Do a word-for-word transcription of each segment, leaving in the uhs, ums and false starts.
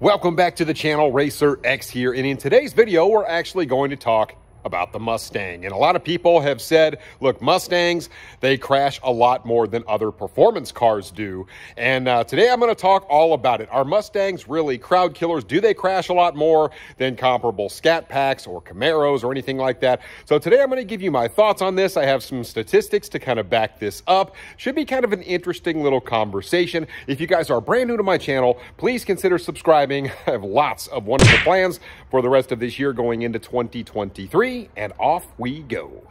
Welcome back to the channel. Racer X here, and in today's video we're actually going to talk about the Mustang. And a lot of people have said, look, Mustangs, they crash a lot more than other performance cars do. And uh, today I'm going to talk all about it. Are Mustangs really crowd killers? Do they crash a lot more than comparable Scat Packs or Camaros or anything like that? So today I'm going to give you my thoughts on this. I have some statistics to kind of back this up. Should be kind of an interesting little conversation. If you guys are brand new to my channel, please consider subscribing. I have lots of wonderful plans for the rest of this year going into twenty twenty-three. And off we go.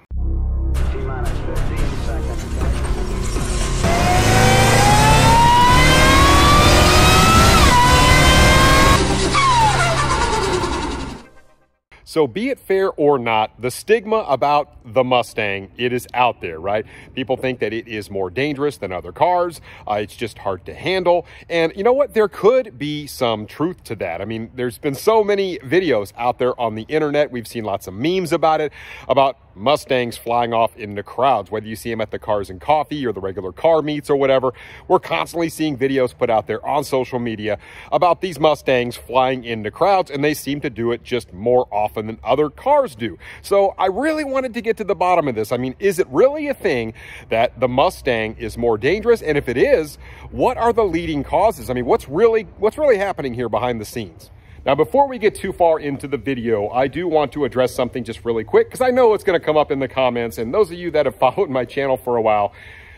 So be it fair or not, the stigma about the Mustang, it is out there, right? People think that it is more dangerous than other cars. Uh, it's just hard to handle. And you know what? There could be some truth to that. I mean, there's been so many videos out there on the internet. We've seen lots of memes about it, about Mustangs flying off into crowds, whether you see them at the Cars and Coffee or the regular car meets or whatever. We're constantly seeing videos put out there on social media about these Mustangs flying into crowds, and they seem to do it just more often than other cars do. So I really wanted to get to the bottom of this. I mean, is it really a thing that the Mustang is more dangerous? And if it is, what are the leading causes? I mean, what's really what's really happening here behind the scenes? Now, before we get too far into the video, I do want to address something just really quick, because I know it's going to come up in the comments. And those of you that have followed my channel for a while,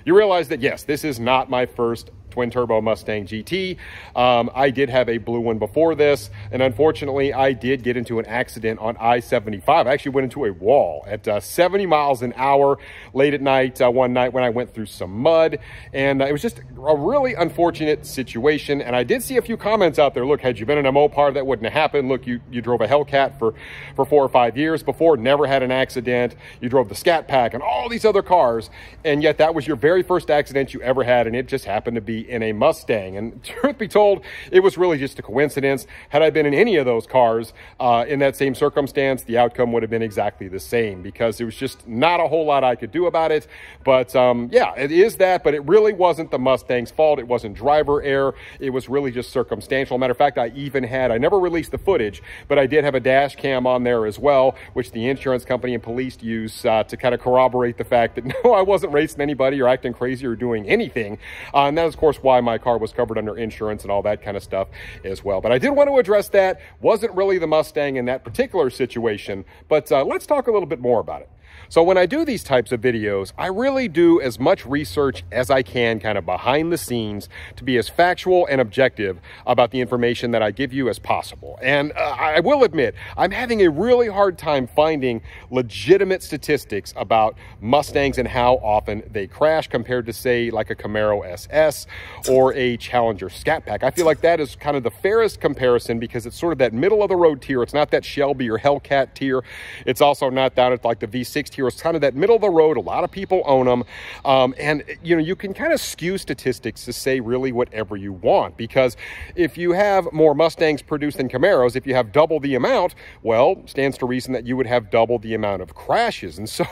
you realize that, yes, this is not my first twin turbo Mustang G T. Um, I did have a blue one before this, and unfortunately I did get into an accident on I seventy-five. I actually went into a wall at uh, seventy miles an hour late at night, uh, one night when I went through some mud, and uh, it was just a really unfortunate situation. And I did see a few comments out there, look, had you been in a Mopar, that wouldn't have happened. Look, you, you drove a Hellcat for, for four or five years before, never had an accident. You drove the Scat Pack and all these other cars, and yet that was your very first accident you ever had, and it just happened to be in a Mustang. And truth be told, it was really just a coincidence. Had I been in any of those cars uh, in that same circumstance, the outcome would have been exactly the same, because it was just not a whole lot I could do about it. But um, yeah, it is that, but it really wasn't the Mustang's fault. It wasn't driver error. It was really just circumstantial. Matter of fact, I even had, I never released the footage, but I did have a dash cam on there as well, which the insurance company and police use uh, to kind of corroborate the fact that no, I wasn't racing anybody or acting crazy or doing anything. Uh, and that is, of course, why my car was covered under insurance and all that kind of stuff as well. But I did want to address that. Wasn't really the Mustang in that particular situation, but uh, let's talk a little bit more about it. So when I do these types of videos, I really do as much research as I can kind of behind the scenes to be as factual and objective about the information that I give you as possible. And uh, I will admit, I'm having a really hard time finding legitimate statistics about Mustangs and how often they crash compared to, say, like a Camaro S S or a Challenger Scat Pack. I feel like that is kind of the fairest comparison, because it's sort of that middle of the road tier. It's not that Shelby or Hellcat tier. It's also not down at like the V six tier. It's kind of that middle of the road. A lot of people own them, um, and you know, you can kind of skew statistics to say really whatever you want, because if you have more Mustangs produced than Camaros, if you have double the amount, well, stands to reason that you would have double the amount of crashes. And so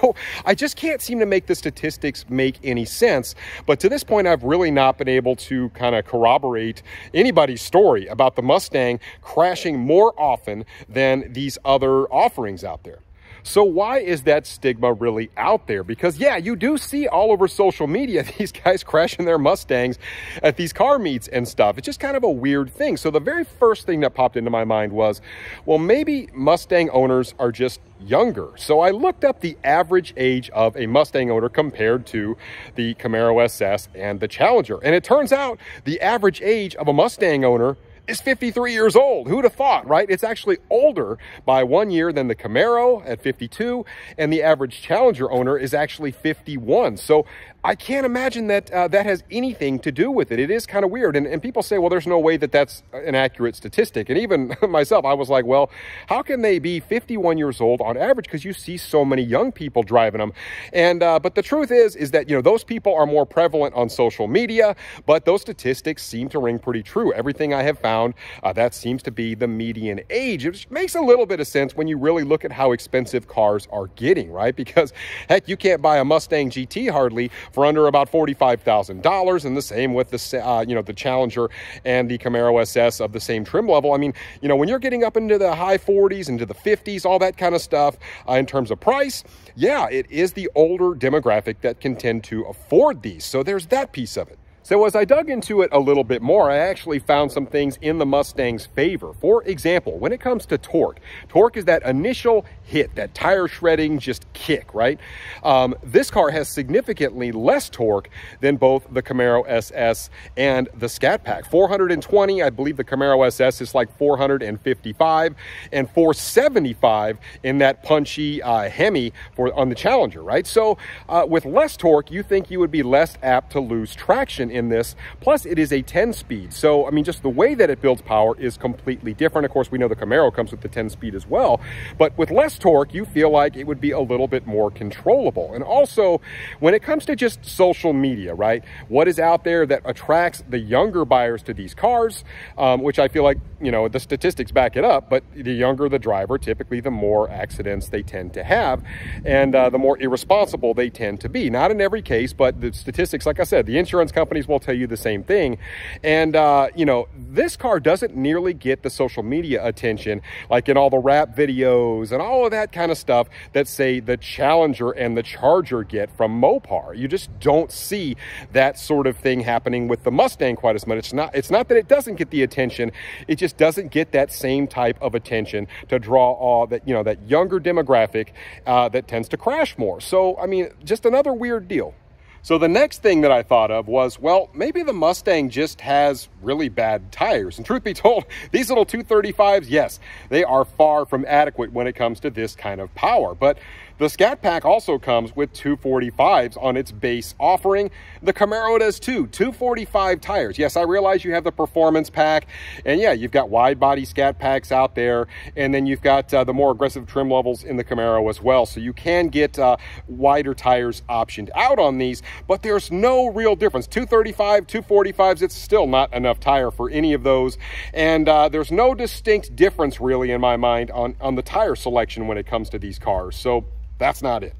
I just can't seem to make the statistics make any sense. But to this point, I've really not been able to kind of corroborate anybody's story about the Mustang crashing more often than these other offerings out there. So why is that stigma really out there? Because yeah, you do see all over social media these guys crashing their Mustangs at these car meets and stuff. It's just kind of a weird thing. So the very first thing that popped into my mind was, well, maybe Mustang owners are just younger. So I looked up the average age of a Mustang owner compared to the Camaro S S and the Challenger. And it turns out the average age of a Mustang owner is fifty-three years old. Who'd have thought, right? It's actually older by one year than the Camaro at fifty-two, and the average Challenger owner is actually fifty-one. So I can't imagine that uh, that has anything to do with it. It is kind of weird. And, and people say, well, there's no way that that's an accurate statistic. And even myself, I was like, well, how can they be fifty-one years old on average? Because you see so many young people driving them. And uh, but the truth is, is that, you know, those people are more prevalent on social media, but those statistics seem to ring pretty true. Everything I have found, Uh, that seems to be the median age, which makes a little bit of sense when you really look at how expensive cars are getting, right? Because heck, you can't buy a Mustang G T hardly for under about forty-five thousand dollars, and the same with the uh, you know the Challenger and the Camaro S S of the same trim level. I mean, you know, when you're getting up into the high forties, into the fifties, all that kind of stuff uh, in terms of price, yeah, it is the older demographic that can tend to afford these. So there's that piece of it. So as I dug into it a little bit more, I actually found some things in the Mustang's favor. For example, when it comes to torque, torque is that initial hit, that tire shredding just kick, right? Um, this car has significantly less torque than both the Camaro S S and the Scat Pack. four hundred twenty, I believe the Camaro S S is like four hundred fifty-five, and four seventy-five in that punchy uh, Hemi for, on the Challenger, right? So uh, with less torque, you think you would be less apt to lose traction in in this. Plus it is a ten speed. So, I mean, just the way that it builds power is completely different. Of course, we know the Camaro comes with the ten speed as well, but with less torque, you feel like it would be a little bit more controllable. And also when it comes to just social media, right? What is out there that attracts the younger buyers to these cars, um, which I feel like, you know, the statistics back it up, but the younger the driver, typically the more accidents they tend to have and uh, the more irresponsible they tend to be. Not in every case, but the statistics, like I said, the insurance companies will tell you the same thing. And uh, you know, this car doesn't nearly get the social media attention, like in all the rap videos and all of that kind of stuff that say the Challenger and the Charger get from Mopar. You just don't see that sort of thing happening with the Mustang quite as much. It's not, it's not that it doesn't get the attention, it just doesn't get that same type of attention to draw all that, you know, that younger demographic uh, that tends to crash more. So, I mean, just another weird deal. So the next thing that I thought of was, well, maybe the Mustang just has really bad tires. And truth be told, these little two thirty-fives, yes, they are far from adequate when it comes to this kind of power. But the Scat Pack also comes with two forty-fives on its base offering. The Camaro does too, two forty-five tires. Yes, I realize you have the Performance Pack, and yeah, you've got wide body Scat Packs out there, and then you've got uh, the more aggressive trim levels in the Camaro as well. So you can get uh, wider tires optioned out on these, but there's no real difference. two thirty-five, two forty-fives, it's still not enough tire for any of those. And uh, there's no distinct difference really in my mind on, on the tire selection when it comes to these cars. So that's not it.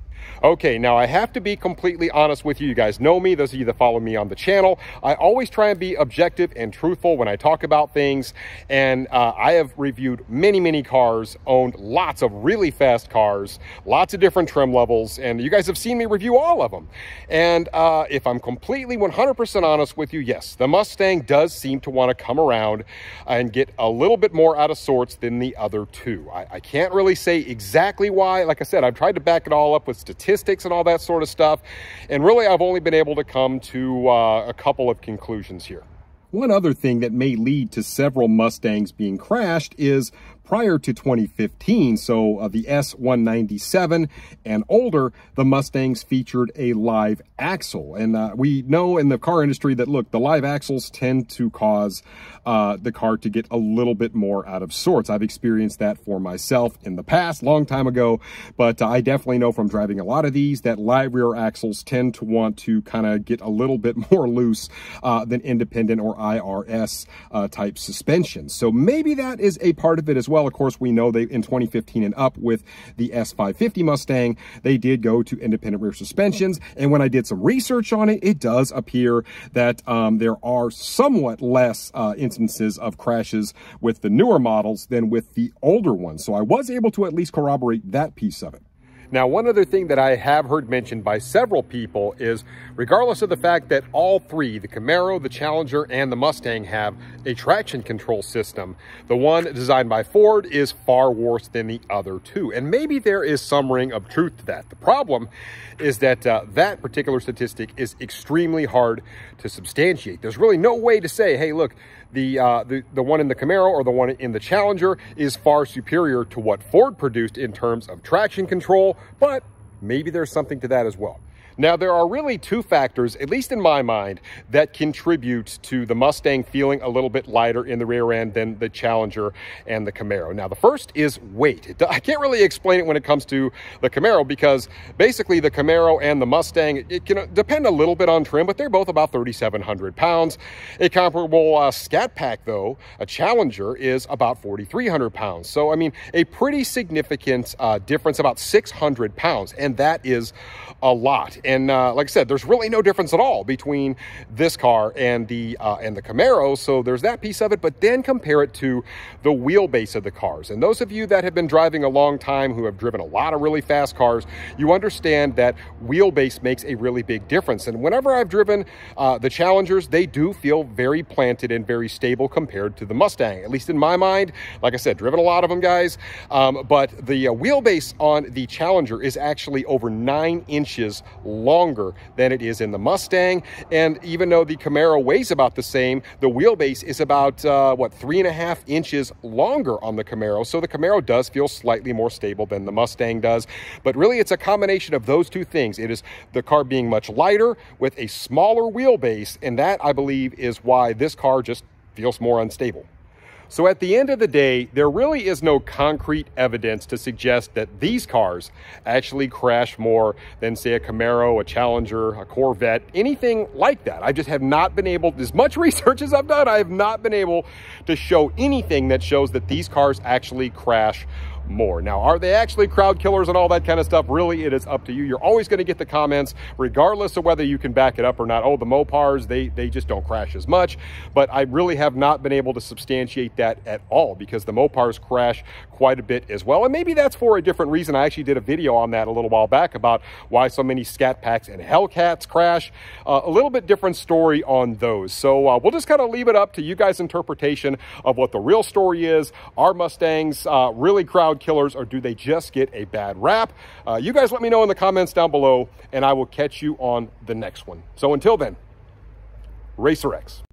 Okay, now I have to be completely honest with you. You guys know me, those of you that follow me on the channel. I always try and be objective and truthful when I talk about things. And uh, I have reviewed many, many cars, owned lots of really fast cars, lots of different trim levels. And you guys have seen me review all of them. And uh, if I'm completely one hundred percent honest with you, yes, the Mustang does seem to want to come around and get a little bit more out of sorts than the other two. I, I can't really say exactly why. Like I said, I've tried to back it all up with statistics and all that sort of stuff. And really, I've only been able to come to uh, a couple of conclusions here. One other thing that may lead to several Mustangs being crashed is prior to twenty fifteen, so uh, the S one ninety-seven and older, the Mustangs featured a live axle. And uh, we know in the car industry that, look, the live axles tend to cause uh, the car to get a little bit more out of sorts. I've experienced that for myself in the past, long time ago, but uh, I definitely know from driving a lot of these that live rear axles tend to want to kind of get a little bit more loose uh, than independent or I R S uh, type suspension. So maybe that is a part of it as well. Of course, we know they in twenty fifteen and up with the S five fifty Mustang, they did go to independent rear suspensions. And when I did some research on it, it does appear that um, there are somewhat less uh, instances of crashes with the newer models than with the older ones. So I was able to at least corroborate that piece of it. Now, one other thing that I have heard mentioned by several people is, regardless of the fact that all three, the Camaro, the Challenger, and the Mustang have a traction control system, the one designed by Ford is far worse than the other two. And maybe there is some ring of truth to that. The problem is that uh, that particular statistic is extremely hard to substantiate. There's really no way to say, hey, look, the, uh, the, the one in the Camaro or the one in the Challenger is far superior to what Ford produced in terms of traction control, but maybe there's something to that as well. Now, there are really two factors, at least in my mind, that contribute to the Mustang feeling a little bit lighter in the rear end than the Challenger and the Camaro. Now, the first is weight. It, I can't really explain it when it comes to the Camaro, because basically the Camaro and the Mustang, it can depend a little bit on trim, but they're both about thirty-seven hundred pounds. A comparable uh, Scat Pack, though, a Challenger, is about forty-three hundred pounds. So, I mean, a pretty significant uh, difference, about six hundred pounds, and that is a lot. And uh, like I said, there's really no difference at all between this car and the uh, and the Camaro. So there's that piece of it. But then compare it to the wheelbase of the cars. And those of you that have been driving a long time, who have driven a lot of really fast cars, you understand that wheelbase makes a really big difference. And whenever I've driven uh, the Challengers, they do feel very planted and very stable compared to the Mustang, at least in my mind. Like I said, driven a lot of them, guys. Um, but the uh, wheelbase on the Challenger is actually over nine inches longer than it is in the Mustang. And even though the Camaro weighs about the same, the wheelbase is about, uh, what, three and a half inches longer on the Camaro. So the Camaro does feel slightly more stable than the Mustang does. But really, it's a combination of those two things. It is the car being much lighter with a smaller wheelbase. And that, I believe, is why this car just feels more unstable. So at the end of the day, there really is no concrete evidence to suggest that these cars actually crash more than, say, a Camaro, a Challenger, a Corvette, anything like that. I just have not been able, as much research as I've done, I have not been able to show anything that shows that these cars actually crash more. Now, are they actually crowd killers and all that kind of stuff? Really, it is up to you. You're always going to get the comments, regardless of whether you can back it up or not. Oh, the Mopars, they, they just don't crash as much. But I really have not been able to substantiate that at all, because the Mopars crash quite a bit as well. And maybe that's for a different reason. I actually did a video on that a little while back about why so many Scat Packs and Hellcats crash. Uh, a little bit different story on those. So uh, we'll just kind of leave it up to you guys' interpretation of what the real story is. Are Mustangs uh, really crowd killers, or do they just get a bad rap? Uh, you guys let me know in the comments down below, and I will catch you on the next one. So until then, Racer X.